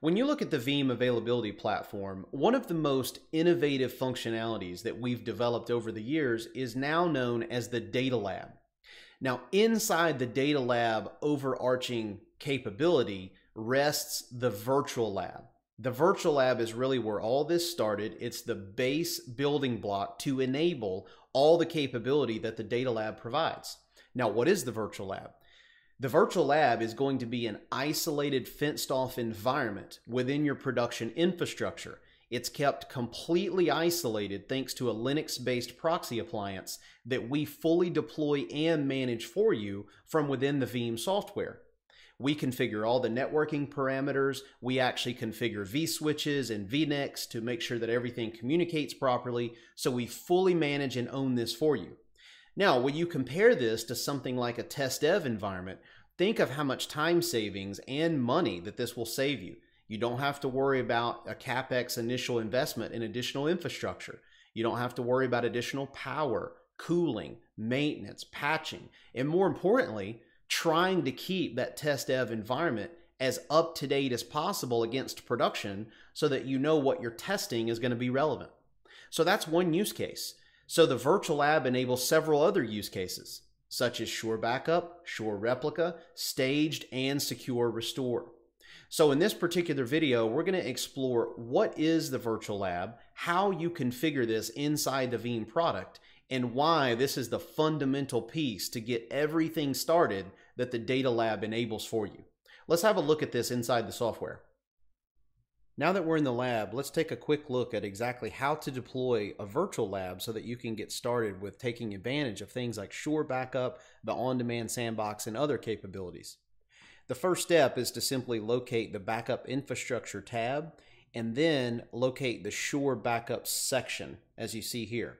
When you look at the Veeam Availability Platform, one of the most innovative functionalities that we've developed over the years is now known as the Data Lab. Now, inside the Data Lab overarching capability rests the Virtual Lab. The Virtual Lab is really where all this started. It's the base building block to enable all the capability that the Data Lab provides. Now, what is the Virtual Lab? The Virtual Lab is going to be an isolated, fenced-off environment within your production infrastructure. It's kept completely isolated thanks to a Linux-based proxy appliance that we fully deploy and manage for you from within the Veeam software. We configure all the networking parameters. We actually configure vSwitches and vNets to make sure that everything communicates properly, so we fully manage and own this for you. Now, when you compare this to something like a test dev environment, think of how much time savings and money that this will save you. You don't have to worry about a CapEx initial investment in additional infrastructure. You don't have to worry about additional power, cooling, maintenance, patching, and more importantly, trying to keep that test dev environment as up to date as possible against production so that you know what you're testing is going to be relevant. So that's one use case. So the Virtual Lab enables several other use cases, such as Sure Backup, Sure Replica, Staged, and Secure Restore. So in this particular video, we're going to explore what is the Virtual Lab, how you configure this inside the Veeam product, and why this is the fundamental piece to get everything started that the Data Lab enables for you. Let's have a look at this inside the software. Now that we're in the lab, let's take a quick look at exactly how to deploy a Virtual Lab so that you can get started with taking advantage of things like Sure Backup, the On-Demand Sandbox, and other capabilities. The first step is to simply locate the Backup Infrastructure tab and then locate the Sure Backup section, as you see here.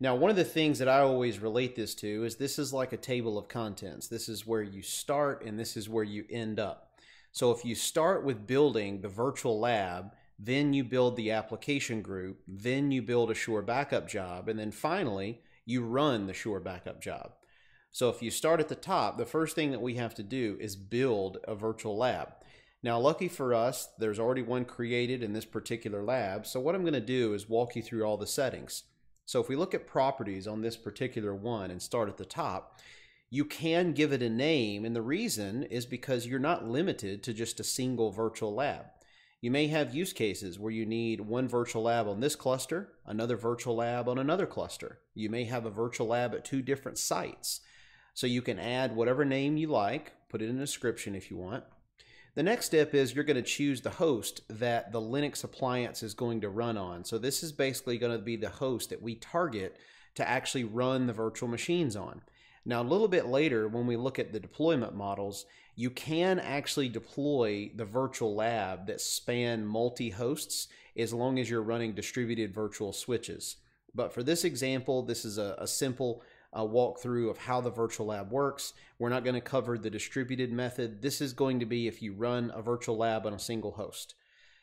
Now, one of the things that I always relate this to is this is like a table of contents. This is where you start and this is where you end up. So if you start with building the Virtual Lab, then you build the application group, then you build a Sure Backup job, and then finally, you run the Sure Backup job. So if you start at the top, the first thing that we have to do is build a Virtual Lab. Now, lucky for us, there's already one created in this particular lab, so what I'm going to do is walk you through all the settings. So if we look at properties on this particular one and start at the top, you can give it a name, and the reason is because you're not limited to just a single Virtual Lab. You may have use cases where you need one Virtual Lab on this cluster, another Virtual Lab on another cluster. You may have a Virtual Lab at two different sites. So you can add whatever name you like, put it in a description if you want. The next step is you're going to choose the host that the Linux appliance is going to run on. So this is basically going to be the host that we target to actually run the virtual machines on. Now, a little bit later, when we look at the deployment models, you can actually deploy the Virtual Lab that span multi-hosts as long as you're running distributed virtual switches. But for this example, this is a simple walkthrough of how the Virtual Lab works. We're not going to cover the distributed method. This is going to be if you run a Virtual Lab on a single host.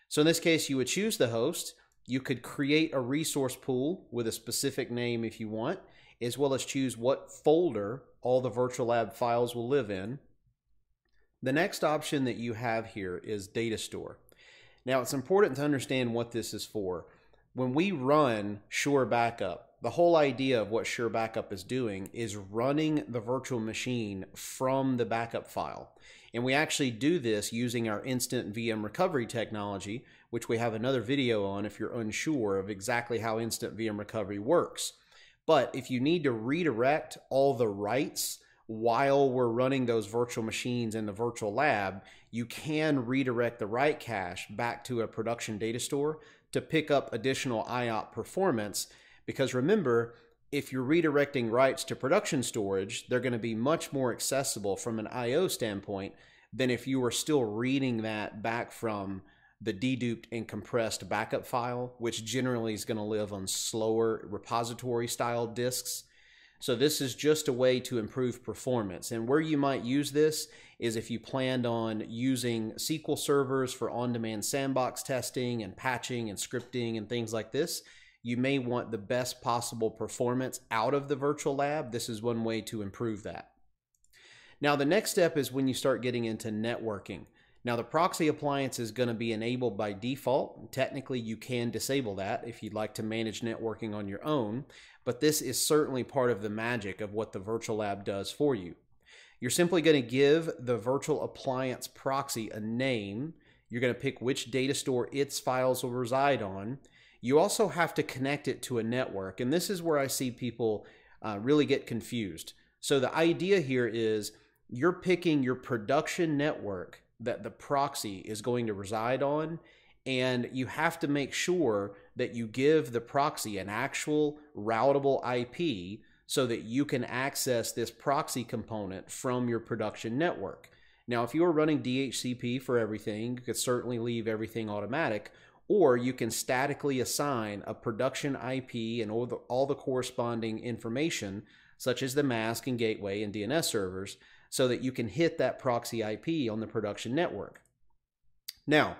So in this case, you would choose the host. You could create a resource pool with a specific name if you want, as well as choose what folder all the Virtual Lab files will live in. The next option that you have here is Data Store. Now, it's important to understand what this is for. When we run Sure Backup, the whole idea of what Sure Backup is doing is running the virtual machine from the backup file. And we actually do this using our Instant VM Recovery technology, which we have another video on if you're unsure of exactly how Instant VM Recovery works. But if you need to redirect all the writes while we're running those virtual machines in the Virtual Lab, you can redirect the write cache back to a production data store to pick up additional IOP performance. Because remember, if you're redirecting writes to production storage, they're going to be much more accessible from an IO standpoint than if you were still reading that back from the deduped and compressed backup file, which generally is going to live on slower repository style disks. So this is just a way to improve performance. And where you might use this is if you planned on using SQL servers for on-demand sandbox testing and patching and scripting and things like this, you may want the best possible performance out of the Virtual Lab. This is one way to improve that. Now, the next step is when you start getting into networking. Now the proxy appliance is going to be enabled by default. Technically you can disable that if you'd like to manage networking on your own, but this is certainly part of the magic of what the Virtual Lab does for you. You're simply going to give the virtual appliance proxy a name. You're going to pick which data store its files will reside on. You also have to connect it to a network, and this is where I see people really get confused. So the idea here is you're picking your production network that the proxy is going to reside on, and you have to make sure that you give the proxy an actual routable IP so that you can access this proxy component from your production network. Now, if you are running DHCP for everything, you could certainly leave everything automatic, or you can statically assign a production IP and all the corresponding information, such as the mask and gateway and DNS servers, so that you can hit that proxy IP on the production network. Now,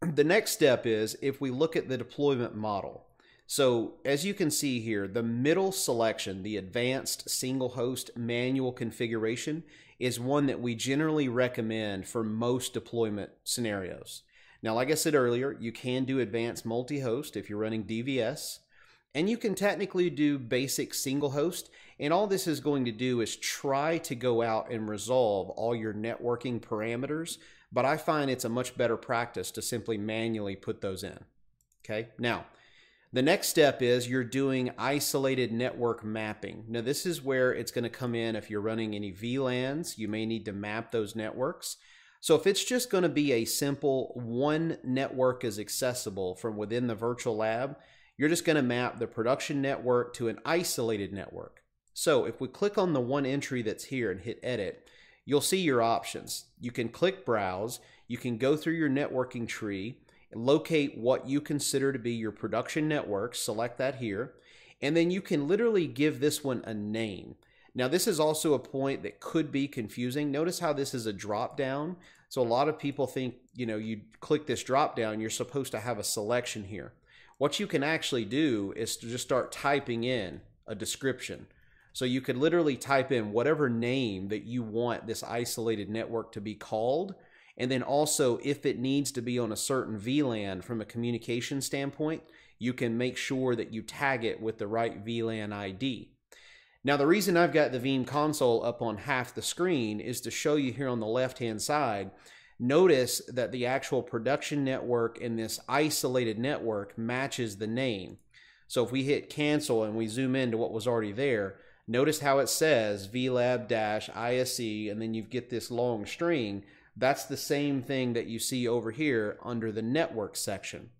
the next step is if we look at the deployment model. So as you can see here, the middle selection, the advanced single host manual configuration, is one that we generally recommend for most deployment scenarios. Now, like I said earlier, you can do advanced multi-host if you're running DVS, and you can technically do basic single host, and all this is going to do is try to go out and resolve all your networking parameters, but I find it's a much better practice to simply manually put those in. Okay, now, the next step is you're doing isolated network mapping. Now, this is where it's going to come in if you're running any VLANs. You may need to map those networks. So if it's just going to be a simple one network is accessible from within the Virtual Lab, you're just going to map the production network to an isolated network. So if we click on the one entry that's here and hit edit, you'll see your options. You can click browse, you can go through your networking tree, locate what you consider to be your production network, select that here, and then you can literally give this one a name. Now, this is also a point that could be confusing. Notice how this is a drop down. So a lot of people think, you know, you click this drop down, you're supposed to have a selection here. What you can actually do is to just start typing in a description. So you could literally type in whatever name that you want this isolated network to be called. And then also, if it needs to be on a certain VLAN from a communication standpoint, you can make sure that you tag it with the right VLAN ID. Now, the reason I've got the Veeam console up on half the screen is to show you here on the left-hand side, notice that the actual production network in this isolated network matches the name. So if we hit cancel and we zoom into what was already there, notice how it says VLAB-ISE, and then you get this long string. That's the same thing that you see over here under the network section.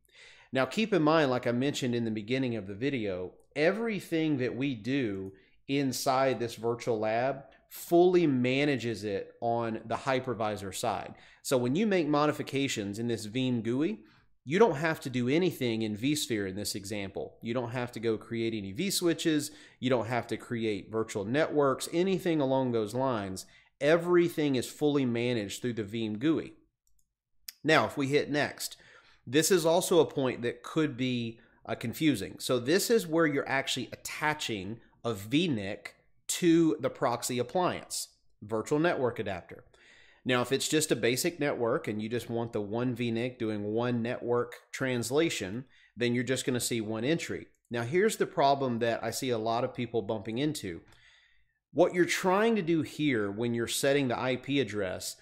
Now, keep in mind, like I mentioned in the beginning of the video, everything that we do inside this Virtual Lab fully manages it on the hypervisor side. So when you make modifications in this Veeam GUI, you don't have to do anything in vSphere in this example. You don't have to go create any vSwitches. You don't have to create virtual networks, anything along those lines. Everything is fully managed through the Veeam GUI. Now, if we hit next, this is also a point that could be confusing. So this is where you're actually attaching a vNIC to the proxy appliance, virtual network adapter. Now, if it's just a basic network and you just want the one vNIC doing one network translation, then you're just going to see one entry. Now, here's the problem that I see a lot of people bumping into. What you're trying to do here when you're setting the IP address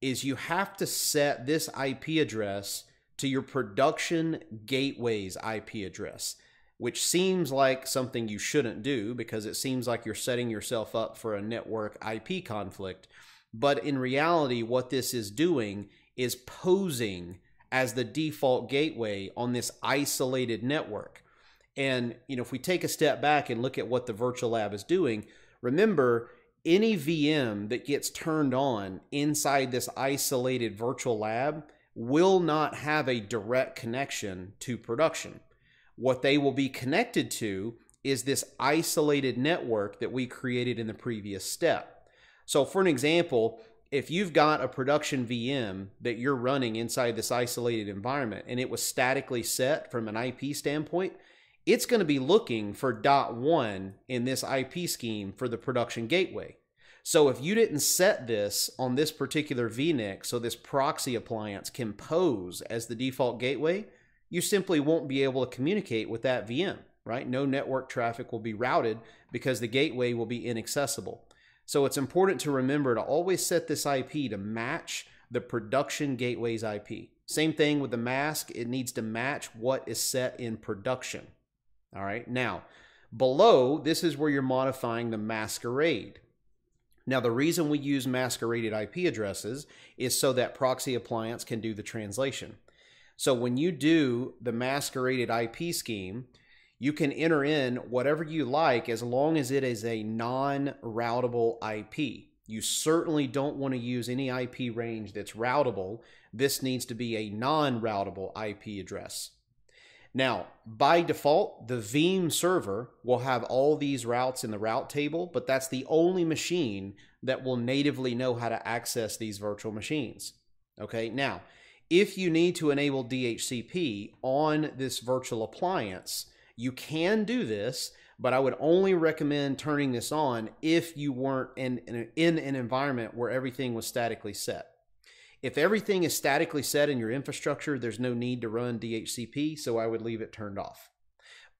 is you have to set this IP address to your production gateway's IP address, which seems like something you shouldn't do because it seems like you're setting yourself up for a network IP conflict. But in reality, what this is doing is posing as the default gateway on this isolated network. And, you know, if we take a step back and look at what the Virtual Lab is doing, remember, any VM that gets turned on inside this isolated Virtual Lab will not have a direct connection to production. What they will be connected to is this isolated network that we created in the previous step. So for an example, if you've got a production VM that you're running inside this isolated environment and it was statically set from an IP standpoint, it's going to be looking for .1 in this IP scheme for the production gateway. So if you didn't set this on this particular vNIC, so this proxy appliance can pose as the default gateway, you simply won't be able to communicate with that VM, right? No network traffic will be routed because the gateway will be inaccessible. So it's important to remember to always set this IP to match the production gateway's IP. Same thing with the mask, it needs to match what is set in production. All right, now below, this is where you're modifying the masquerade. Now the reason we use masqueraded IP addresses is so that proxy appliance can do the translation. So when you do the masqueraded IP scheme, you can enter in whatever you like as long as it is a non-routable IP. You certainly don't want to use any IP range that's routable. This needs to be a non-routable IP address. Now, by default, the Veeam server will have all these routes in the route table, but that's the only machine that will natively know how to access these virtual machines. Okay, now, if you need to enable DHCP on this virtual appliance, you can do this, but I would only recommend turning this on if you weren't in an environment where everything was statically set. If everything is statically set in your infrastructure, there's no need to run DHCP, so I would leave it turned off.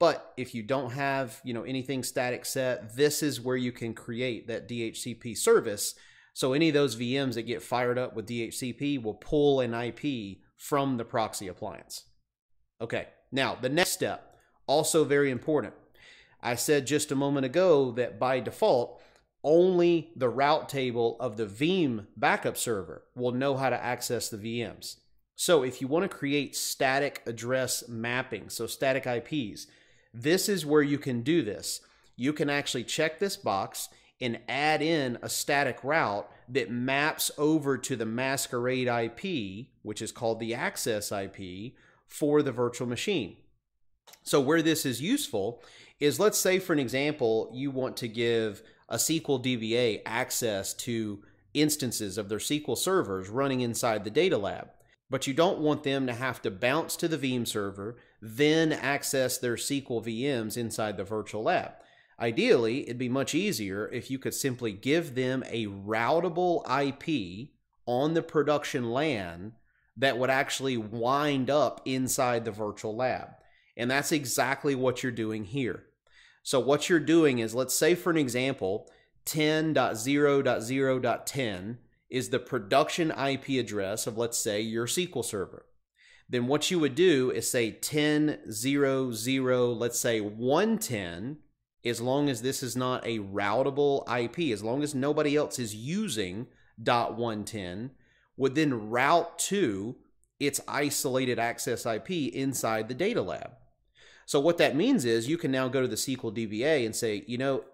But if you don't have, anything static set, this is where you can create that DHCP service. So any of those VMs that get fired up with DHCP will pull an IP from the proxy appliance. Okay, now the next step, also very important. I said just a moment ago that by default, only the route table of the Veeam backup server will know how to access the VMs. So if you want to create static address mapping, so static IPs, this is where you can do this. You can actually check this box and add in a static route that maps over to the masquerade IP, which is called the access IP, for the virtual machine. So where this is useful is, let's say for an example, you want to give a SQL DBA access to instances of their SQL servers running inside the Data Lab, but you don't want them to have to bounce to the Veeam server, then access their SQL VMs inside the Virtual Lab. Ideally, it'd be much easier if you could simply give them a routable IP on the production LAN that would actually wind up inside the Virtual Lab. And that's exactly what you're doing here. So what you're doing is, let's say for an example, 10.0.0.10 is the production IP address of, let's say, your SQL server. Then what you would do is say 10.0.0, let's say 110, as long as this is not a routable IP, as long as nobody else is using .110, would then route to its isolated access IP inside the Data Lab. So what that means is you can now go to the SQL DBA and say,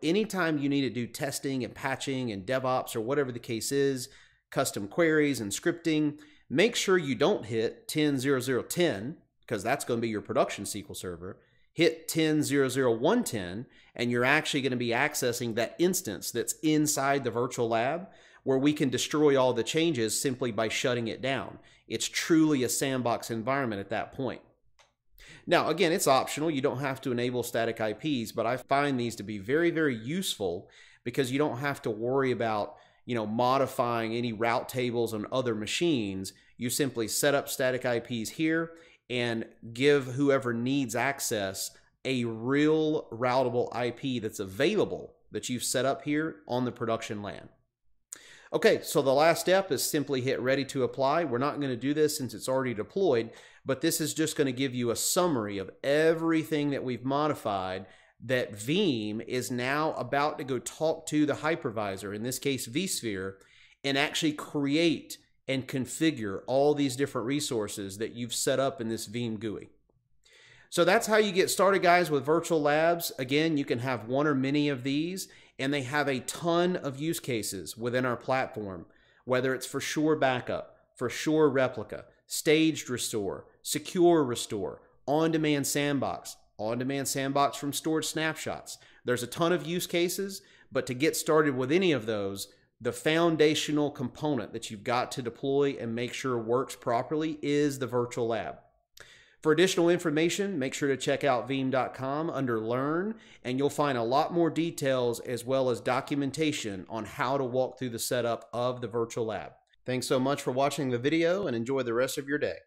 anytime you need to do testing and patching and DevOps or whatever the case is, custom queries and scripting, make sure you don't hit 10.0.0.10 because that's going to be your production SQL server. Hit 10.0.0.110 and you're actually going to be accessing that instance that's inside the virtual lab, where we can destroy all the changes simply by shutting it down. It's truly a sandbox environment at that point. Now, again, it's optional. You don't have to enable static IPs, but I find these to be very, very useful because you don't have to worry about, modifying any route tables on other machines. You simply set up static IPs here and give whoever needs access a real routable IP that's available that you've set up here on the production LAN. Okay, so the last step is simply hit ready to apply. We're not going to do this since it's already deployed, but this is just going to give you a summary of everything that we've modified that Veeam is now about to go talk to the hypervisor, in this case vSphere, and actually create and configure all these different resources that you've set up in this Veeam GUI. So that's how you get started, guys, with virtual labs. Again, you can have one or many of these, and they have a ton of use cases within our platform, whether it's for Sure Backup, for Sure Replica, Staged Restore, Secure Restore, On-Demand Sandbox, On-Demand Sandbox from Storage Snapshots. There's a ton of use cases, but to get started with any of those, the foundational component that you've got to deploy and make sure works properly is the virtual lab. For additional information, make sure to check out veeam.com under Learn, and you'll find a lot more details as well as documentation on how to walk through the setup of the Virtual Lab. Thanks so much for watching the video and enjoy the rest of your day.